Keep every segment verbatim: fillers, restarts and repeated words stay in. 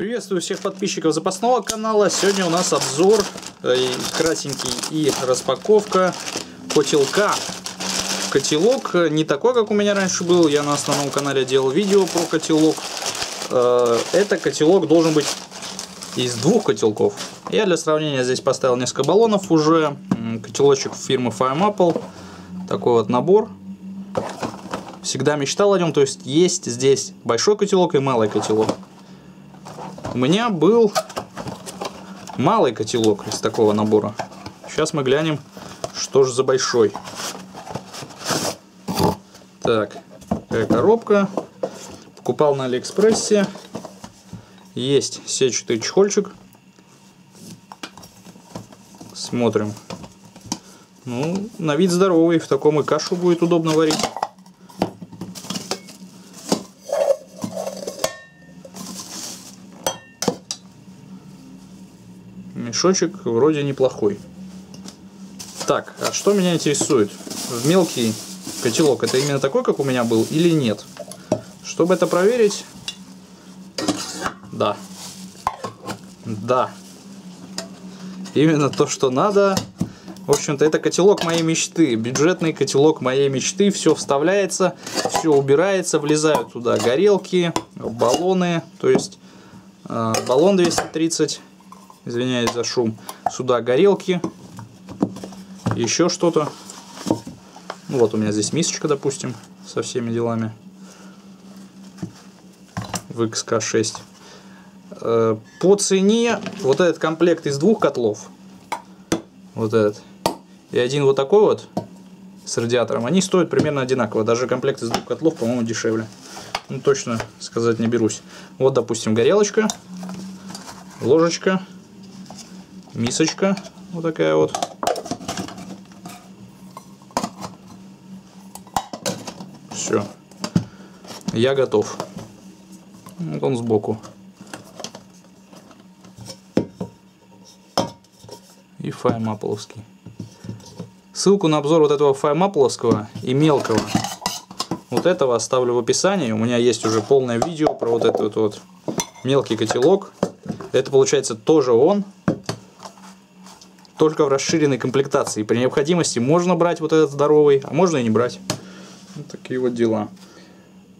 Приветствую всех подписчиков запасного канала. Сегодня у нас обзор кратенький и распаковка котелка. Котелок не такой, как у меня раньше был. Я на основном канале делал видео про котелок. Это котелок должен быть из двух котелков. Я для сравнения здесь поставил несколько баллонов уже. Котелочек фирмы Fire Maple. Такой вот набор. Всегда мечтал о нем. То есть есть здесь большой котелок и малый котелок. У меня был малый котелок из такого набора. Сейчас мы глянем, что же за большой. Так, такая коробка. Покупал на Алиэкспрессе. Есть сетчатый чехольчик. Смотрим. Ну, на вид здоровый. В таком и кашу будет удобно варить. Мешочек вроде неплохой. Так, а что меня интересует? В мелкий котелок это именно такой, как у меня был, или нет? Чтобы это проверить... Да. Да. Именно то, что надо. В общем-то, это котелок моей мечты. Бюджетный котелок моей мечты. Все вставляется, все убирается, влезают туда горелки, баллоны. То есть э, баллон двести тридцать... Извиняюсь за шум. Сюда горелки. Еще что-то. Ну, вот у меня здесь мисочка, допустим, со всеми делами. В икс ка шесть. По цене вот этот комплект из двух котлов. Вот этот. И один вот такой вот. С радиатором. Они стоят примерно одинаково. Даже комплект из двух котлов, по-моему, дешевле. Ну, точно сказать не берусь. Вот, допустим, горелочка. Ложечка. Мисочка вот такая вот. Все. Я готов. Вот он сбоку. И Fire Maple-овский. Ссылку на обзор вот этого Fire Maple-овского и мелкого вот этого оставлю в описании. У меня есть уже полное видео про вот этот вот мелкий котелок. Это получается тоже он. Только в расширенной комплектации. При необходимости можно брать вот этот здоровый, а можно и не брать. Вот такие вот дела.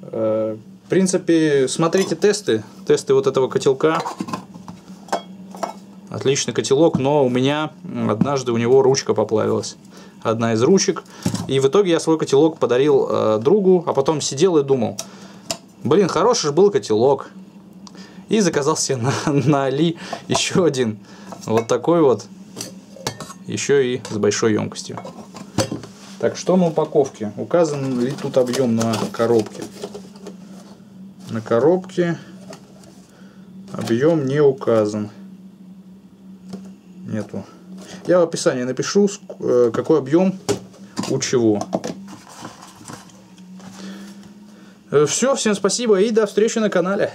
В принципе, смотрите тесты. Тесты вот этого котелка. Отличный котелок, но у меня однажды у него ручка поплавилась. Одна из ручек. И в итоге я свой котелок подарил другу, а потом сидел и думал. Блин, хороший же был котелок. И заказал себе на, на Али еще один. Вот такой вот. Еще и с большой емкостью. Так, что на упаковке? Указан ли тут объем на коробке? На коробке объем не указан. Нету. Я в описании напишу, какой объем у чего. Все, всем спасибо и до встречи на канале.